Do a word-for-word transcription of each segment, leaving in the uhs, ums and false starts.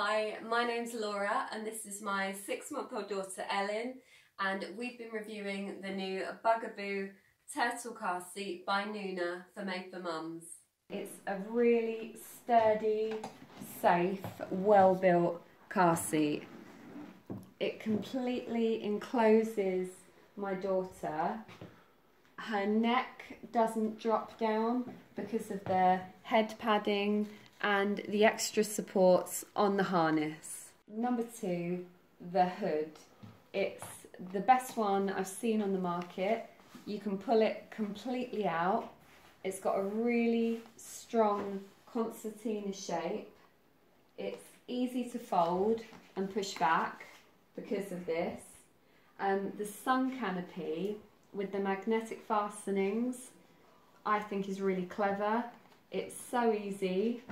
Hi, my name's Laura and this is my six-month-old daughter Ellen, and we've been reviewing the new Bugaboo Turtle Car Seat by Nuna for Made for Mums. It's a really sturdy, safe, well-built car seat. It completely encloses my daughter. Her neck doesn't drop down because of the head padding and the extra supports on the harness. Number two, the hood. It's the best one I've seen on the market. You can pull it completely out. It's got a really strong concertina shape. It's easy to fold and push back because of this. Um, the sun canopy with the magnetic fastenings I think is really clever. It's so easy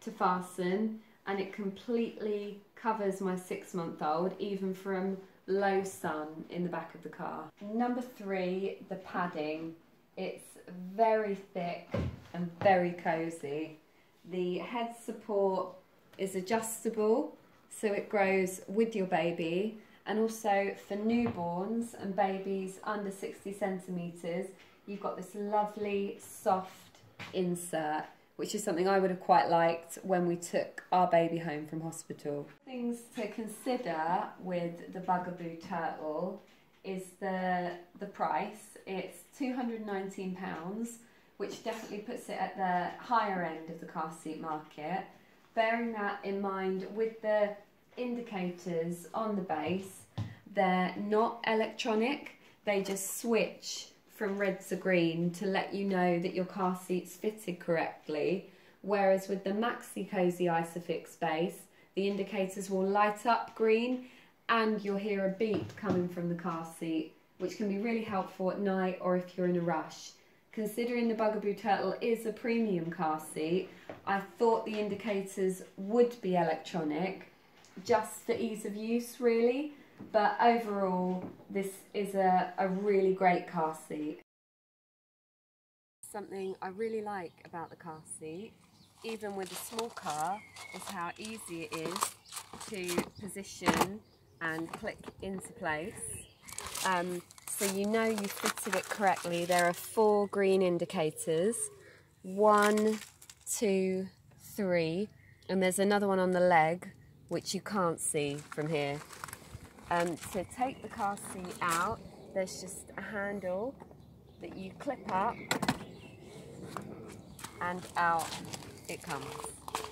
to fasten and it completely covers my six-month-old even from low sun in the back of the car. Number three, the padding. It's very thick and very cozy. The head support is adjustable so it grows with your baby, and also for newborns and babies under sixty centimetres you've got this lovely soft insert, which is something I would have quite liked when we took our baby home from hospital. Things to consider with the Bugaboo Turtle is the the price. It's two hundred and nineteen pounds, which definitely puts it at the higher end of the car seat market. Bearing that in mind, with the indicators on the base, they're not electronic, they just switch from red to green to let you know that your car seat's fitted correctly, whereas with the Maxi-Cosi Isofix base, the indicators will light up green and you'll hear a beep coming from the car seat, which can be really helpful at night or if you're in a rush. Considering the Bugaboo Turtle is a premium car seat, I thought the indicators would be electronic, just for ease of use really. But overall, this is a, a really great car seat. Something I really like about the car seat, even with a small car, is how easy it is to position and click into place. Um, so you know you fitted it correctly. There are four green indicators. One, two, three. And there's another one on the leg, which you can't see from here. Um, to take the car seat out, there's just a handle that you clip up and out it comes.